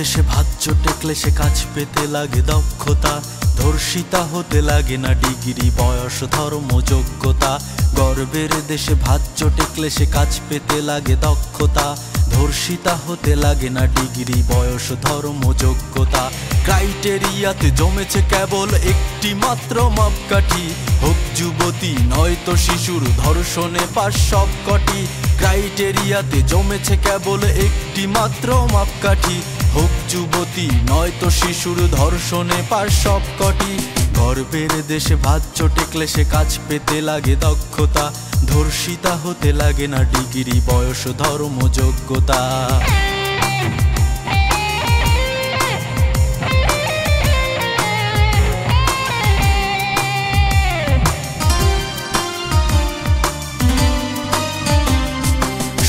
দেশে ভাত জোটে ক্লেশে কাজ পেতে লাগে দক্ষতা, ধর্ষিতা হতে লাগে না ডিগ্রি বয়স ধর্ম যোগ্যতা। গর্বের দেশে ভাত জোটে ক্লেশে কাজ পেতে লাগে দক্ষতা, ধর্ষিতা হতে লাগে না ডিগ্রি বয়স ধর্ম যোগ্যতা। ক্রাইটেরিয়াতে জমেছে কেবল একটি মাত্র মাপকাঠি, হোক যুবতী নয়তো শিশুর ধর্ষণে পাশ সবকটি। ক্রাইটেরিয়াতে জমেছে কেবল একটি মাত্র মাপকাঠি, হোক যুবতী নয়তো শিশুর ধর্ষণে পাশ সবকটি। গর্বের দেশে ভাত জোটে ক্লেশে কাজ পেতে লাগে দক্ষতা, ধর্ষিতা হতে লাগে না ডিগ্রি বয়স ধর্ম যোগ্যতা।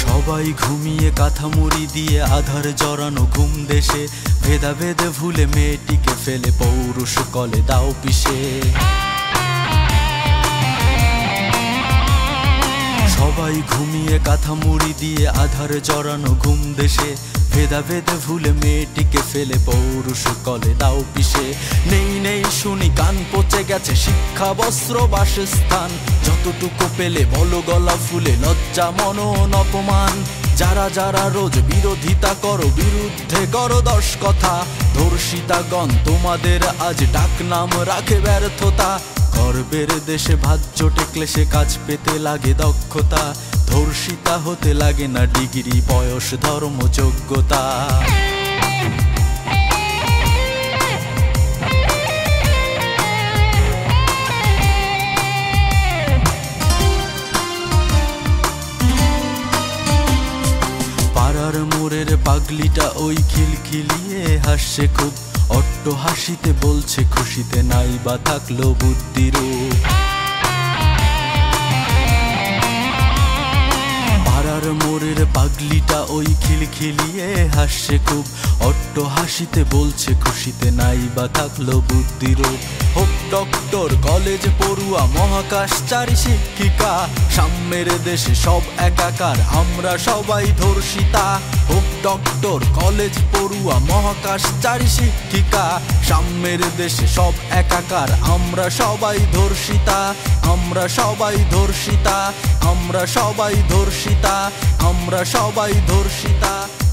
সবাই ঘুমিয়ে কাঁথা মুড়ি দিয়ে আধার জড়ানো ঘুম দেশে, ভেদাভেদ ভুলে মেয়েটিকে ফেলে পৌরুষ কলে দাও পিষে। সবাই ঘুমিয়ে কাঁথা মুড়ি দিয়ে আধার জড়ানো ঘুম দেশে, ভেদাভেদ ভুলে মেয়েটিকে ফেলে পৌরুষ কলে দাও পিষে। নেই নেই শুনি কান পচে গেছে শিক্ষা বস্ত্র বাসস্থান, যতটুকু পেলে বলো গলা ফুলে লজ্জা মনন অপমান। যারা যারা রোজ বিরোধিতা করো বিরুদ্ধে করো দশ কথা, ধর্ষিতাগণ তোমাদের আজ ডাক নাম রাখে ব্যর্থতা। গর্বের দেশে ভাত জোটে ক্লেশে কাজ পেতে লাগে দক্ষতা, ধর্ষিতা হতে লাগে না ডিগ্রি বয়স ধর্ম যোগ্যতা। পাড়ার মোড়ের পাগলিটা ওই খিলখিলিয়ে হাসছে খুব, অট্ট হাসিতে বলছে খুশিতে নাই বা থাকলো বুদ্ধির। পাড়ার মোড়ের পাগলিটা ওই খিলখিলিয়ে হাসছে খুব, অট্ট হাসিতে বলছে খুশিতে নাই বা থাকলো বুদ্ধির। হোক ডক্টর কলেজ পড়ুয়া মহাকাশচারী শিক্ষিকা, সাম্যের দেশে সব একাকার আমরা সবাই ধর্ষিতা। হোক ডক্টর কলেজ পড়ুয়া মহাকাশচারী শিক্ষিকা, সাম্যের দেশে সব একাকার আমরা সবাই ধর্ষিতা। আমরা সবাই ধর্ষিতা, আমরা সবাই ধর্ষিতা, আমরা সবাই ধর্ষিতা।